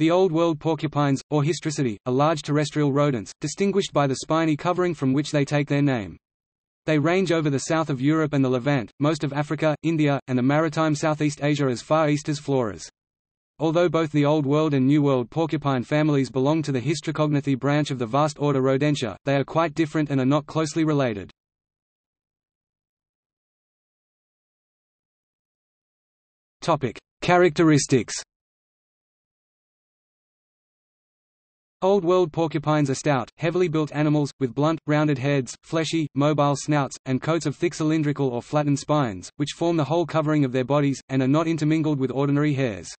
The Old World porcupines, or Hystricidae, are large terrestrial rodents, distinguished by the spiny covering from which they take their name. They range over the south of Europe and the Levant, most of Africa, India, and the maritime Southeast Asia as far east as Flores. Although both the Old World and New World porcupine families belong to the Hystricognathi branch of the vast order Rodentia, they are quite different and are not closely related. Characteristics. Old World porcupines are stout, heavily built animals, with blunt, rounded heads, fleshy, mobile snouts, and coats of thick cylindrical or flattened spines, which form the whole covering of their bodies, and are not intermingled with ordinary hairs.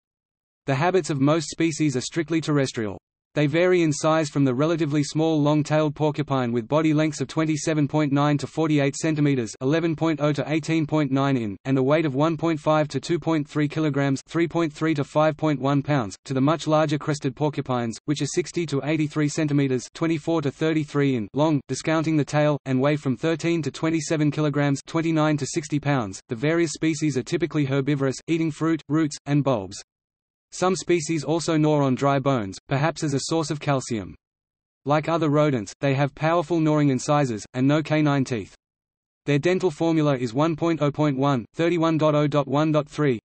The habits of most species are strictly terrestrial. They vary in size from the relatively small long-tailed porcupine with body lengths of 27.9 to 48 cm (11.0 to 18.9 in) and a weight of 1.5 to 2.3 kg (3.3 to 5.1 pounds) to the much larger crested porcupines, which are 60 to 83 cm (24 to 33 in) long, discounting the tail, and weigh from 13 to 27 kg (29 to 60 pounds). The various species are typically herbivorous, eating fruit, roots, and bulbs. Some species also gnaw on dry bones, perhaps as a source of calcium. Like other rodents, they have powerful gnawing incisors, and no canine teeth. Their dental formula is 1.0.1, 31.0.1.3.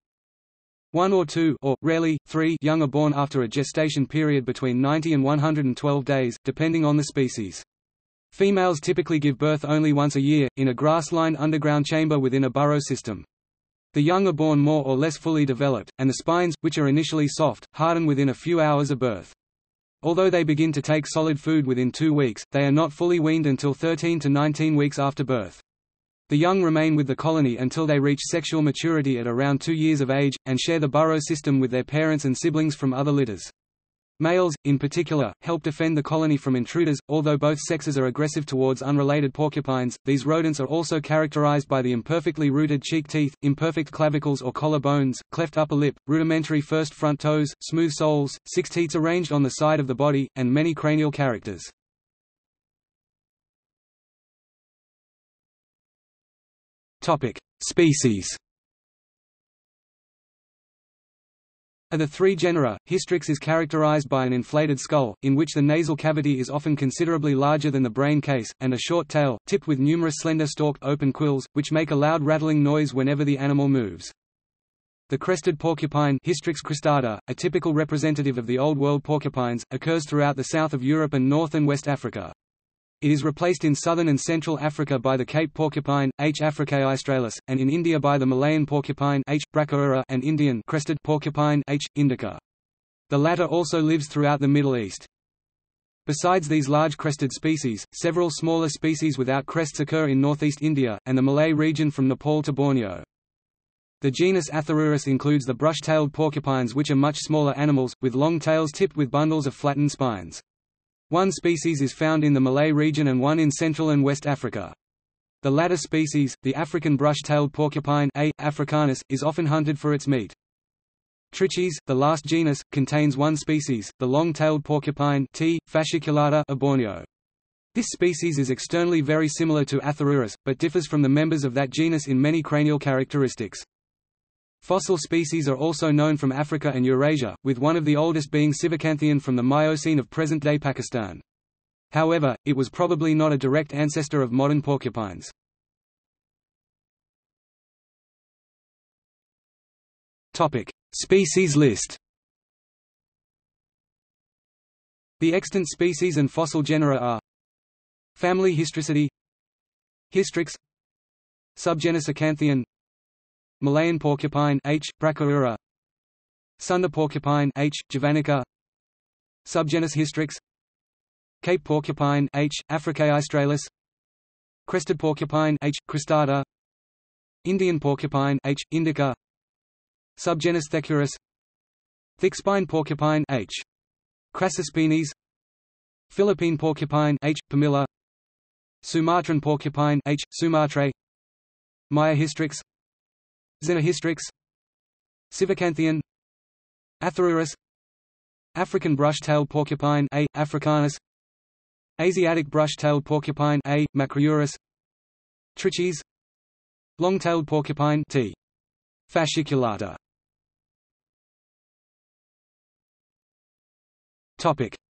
One or two, or, rarely, three young are born after a gestation period between 90 and 112 days, depending on the species. Females typically give birth only once a year, in a grass-lined underground chamber within a burrow system. The young are born more or less fully developed, and the spines, which are initially soft, harden within a few hours of birth. Although they begin to take solid food within 2 weeks, they are not fully weaned until 13 to 19 weeks after birth. The young remain with the colony until they reach sexual maturity at around 2 years of age, and share the burrow system with their parents and siblings from other litters. Males, in particular, help defend the colony from intruders. Although both sexes are aggressive towards unrelated porcupines, these rodents are also characterized by the imperfectly rooted cheek teeth, imperfect clavicles or collar bones, cleft upper lip, rudimentary first front toes, smooth soles, 6 teats arranged on the side of the body, and many cranial characters. Topic: Species. Of the three genera, Hystrix is characterized by an inflated skull, in which the nasal cavity is often considerably larger than the brain case, and a short tail, tipped with numerous slender stalked open quills, which make a loud rattling noise whenever the animal moves. The crested porcupine, Hystrix cristata, a typical representative of the Old World porcupines, occurs throughout the south of Europe and north and west Africa. It is replaced in southern and central Africa by the Cape porcupine, H. africaeaustralis, and in India by the Malayan porcupine, H. brachyura, and Indian crested porcupine, H. indica. The latter also lives throughout the Middle East. Besides these large crested species, several smaller species without crests occur in northeast India, and the Malay region from Nepal to Borneo. The genus Atherurus includes the brush-tailed porcupines, which are much smaller animals, with long tails tipped with bundles of flattened spines. One species is found in the Malay region and one in Central and West Africa. The latter species, the African brush-tailed porcupine A. africanus, is often hunted for its meat. Trichys, the last genus, contains one species, the long-tailed porcupine T. fasciculata of Borneo. This species is externally very similar to Atherurus, but differs from the members of that genus in many cranial characteristics. Fossil species are also known from Africa and Eurasia, with one of the oldest being Civicanthian from the Miocene of present-day Pakistan. However, it was probably not a direct ancestor of modern porcupines. Topic: Species list. The extant species and fossil genera are: family Hystricidae, Hystrix, subgenus Acanthion, Malayan porcupine H. brachyura, Sunda porcupine H. javanica, subgenus Hystrix, Cape porcupine H. africaeaustralis, crested porcupine H. cristata, Indian porcupine H. indica, subgenus Thecurus, thickspine porcupine H. crassospines, Philippine porcupine H. pumila, Sumatran porcupine H. sumatrae, Maya Hystrix, Xenohystrix, Sivacanthion, Atherurus, African brush-tailed porcupine A. africanus, Asiatic brush-tailed porcupine A. macrourus, Trichys, long-tailed porcupine T. fasciculata.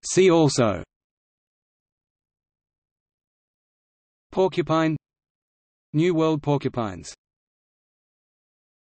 See also: Porcupine, New World porcupines.